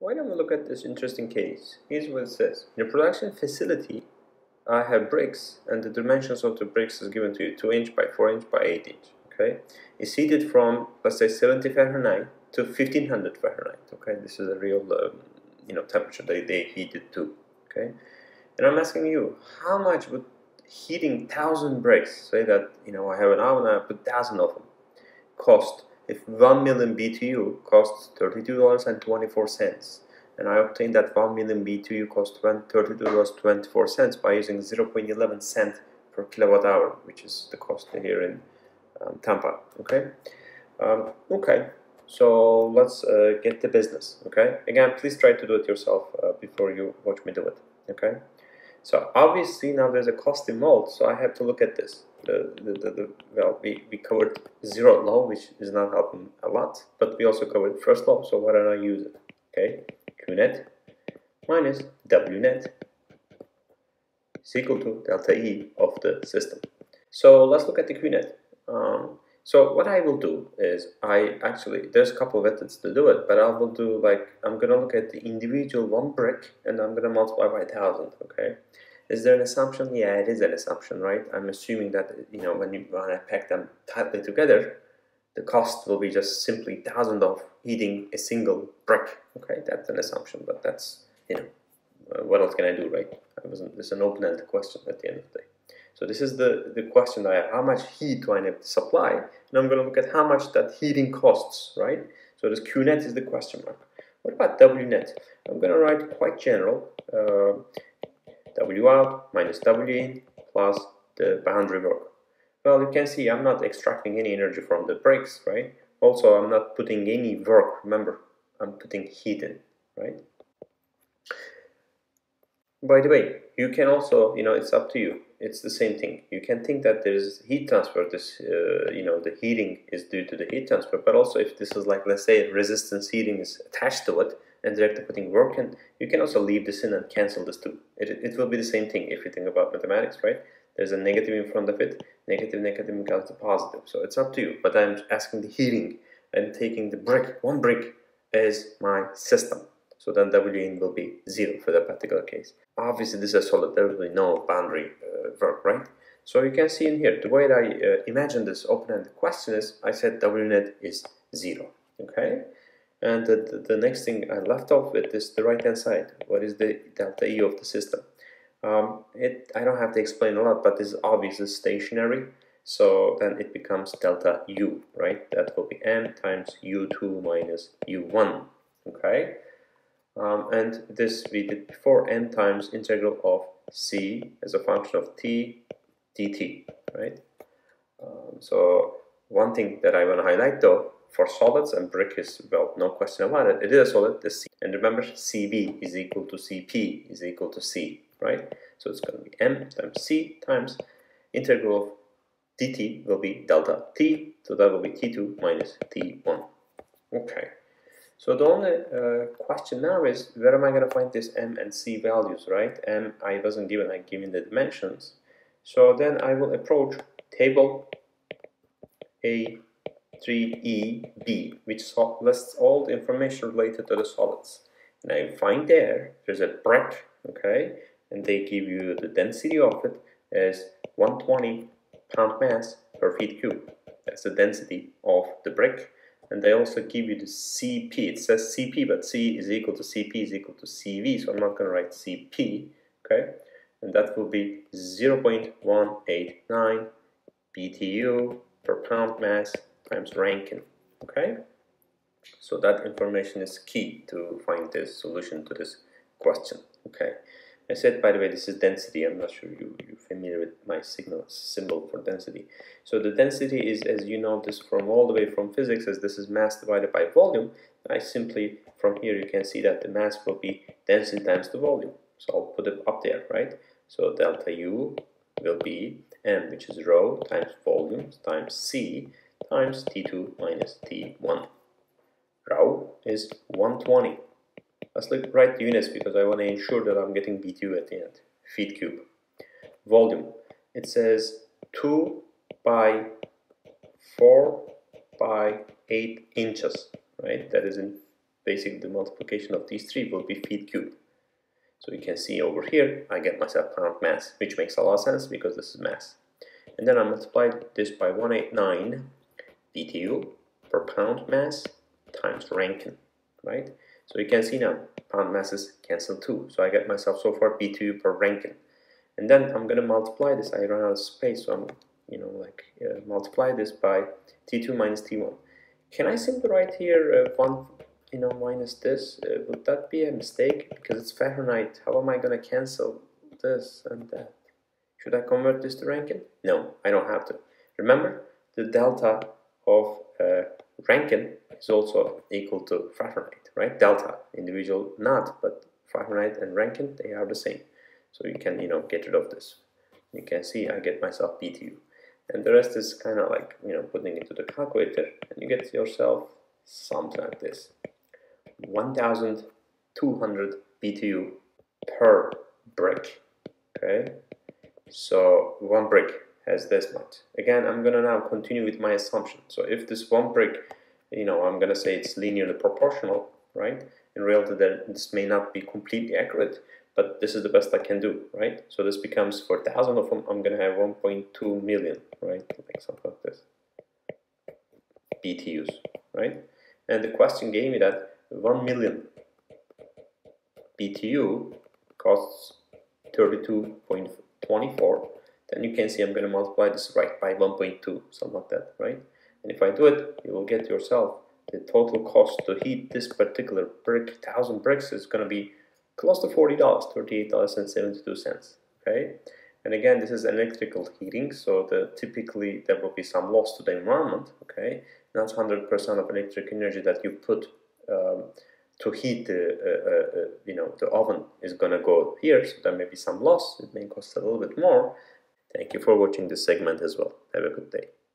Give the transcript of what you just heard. Why don't we look at this interesting case? Here's what it says. In a production facility, I have bricks, and the dimensions of the bricks is given to you, 2 inch by 4 inch by 8 inch. Okay, it's heated from, let's say, 70 Fahrenheit to 1500 Fahrenheit. Okay, this is a real, temperature that they heat it to. Okay, and I'm asking you, how much would heating 1,000 bricks, say that I have an oven and I put 1,000 of them, cost? If 1,000,000 BTU costs $32.24 and I obtain that 1,000,000 BTU costs $32.24 by using 0.11 cent per kilowatt hour, which is the cost here in Tampa. Okay, so let's get to business. Okay, again, please try to do it yourself before you watch me do it. Okay, so obviously now there's a cost involved, so I have to look at this. Well, we covered zeroth law, which is not helping a lot, but we also covered first law, so why don't I use it? Okay, Q net minus W net is equal to delta E of the system. So let's look at the Q net. So what I will do is, there's a couple of methods to do it, but I will do, I'm going to look at the individual one brick, and I'm going to multiply by 1,000, okay? Is there an assumption? Yeah, it is an assumption, right? I'm assuming that, when I pack them tightly together, the cost will be just simply 1,000 of heating a single brick. Okay, that's an assumption, but that's, what else can I do, right? It's an open-ended question at the end of the day. So this is the question that I have: how much heat do I need to supply? And I'm going to look at how much that heating costs, right? So this Q net is the question mark. What about W net? I'm going to write quite general. W out minus W in plus the boundary work. Well, you can see I'm not extracting any energy from the bricks, right? Also, I'm not putting any work. Remember, I'm putting heat in, right? By the way, you can also, it's up to you. It's the same thing. You can think that there is heat transfer. This, the heating is due to the heat transfer. But also, if this is like, let's say, resistance heating is attached to it, and directly putting work in, you can also leave this in and cancel this too. It will be the same thing if you think about mathematics, right? There's a negative in front of it. Negative becomes a positive. So it's up to you. But I'm asking the heating and taking the brick, one brick, as my system. So then W in will be 0 for that particular case. Obviously, this is a solid. There will be no boundary work, right? So you can see in here, the way that I imagine this open-ended question is, I said W net is 0, okay? And the next thing I left off with is the right-hand side. What is the delta E of the system? I don't have to explain a lot, but this is obviously stationary. So then it becomes delta U, right? That will be M times U2 minus U1, okay? And this we did before, M times integral of C as a function of T dt, right? So one thing that I want to highlight though, for solids, and brick is, well, no question about it, it is a solid, the C. And remember, CB is equal to CP is equal to C, right? So it's going to be M times C times integral of dt will be delta T, so that will be T2 minus T1. Okay, so the only question now is, where am I going to find this M and C values, right? M, I wasn't given, I'm given the dimensions. So then I will approach table A3EB, which lists all the information related to the solids, and I find there's a brick, okay, and they give you the density of it as 120 pound mass per feet cube. That's the density of the brick, and they also give you the CP. It says CP, but C is equal to CP is equal to CV, so I'm not going to write CP, okay, and that will be 0.189 BTU per pound mass times Rankine, okay? So that information is key to find the solution to this question, okay? I said, by the way, this is density. I'm not sure you're familiar with my symbol for density. So the density is, as you know this from all the way from physics, as this is mass divided by volume, I simply, from here you can see that the mass will be density times the volume. So I'll put it up there, right? So delta U will be M, which is rho times volume times C, times T2 minus T1. Rho is 120. Let's write the units because I want to ensure that I'm getting BTU at the end. Feet cube. Volume. It says 2 by 4 by 8 inches, right? That is in basically the multiplication of these three will be feet cubed. So you can see over here, I get myself pound mass, which makes a lot of sense because this is mass. And then I multiply this by 189 BTU per pound mass times Rankine, right? So you can see now, pound masses cancel too. So I get myself so far BTU per Rankine. And then I'm going to multiply this, I run out of space, so I'm, multiply this by T2 minus T1. Can I simply write here 1, minus this? Would that be a mistake? Because it's Fahrenheit. How am I going to cancel this and that? Should I convert this to Rankine? No, I don't have to. Remember, the delta of Rankine is also equal to Fahrenheit, right? Delta, individual not, but Fahrenheit and Rankine, they are the same. So you can, get rid of this. You can see I get myself BTU. And the rest is kind of like, putting it into the calculator, and you get yourself something like this. 1,200 BTU per brick, okay? So one brick has this much. Again, I'm gonna now continue with my assumption. So if this one brick, I'm gonna say it's linearly proportional, right? In reality, then this may not be completely accurate, but this is the best I can do, right? So this becomes, for 1,000 of them, I'm gonna have 1.2 million, right? Like something like this, BTUs, right? And the question gave me that 1 million BTU costs 32.24. Then you can see I'm going to multiply this right by 1.2, something like that, right? And if I do it, you will get yourself the total cost to heat this particular brick, 1,000 bricks, is going to be close to $40, $38.72, okay? And again, this is electrical heating, so typically there will be some loss to the environment, okay? Not 100% of electric energy that you put to heat the oven is going to go here, so there may be some loss, it may cost a little bit more. Thank you for watching this segment as well. Have a good day.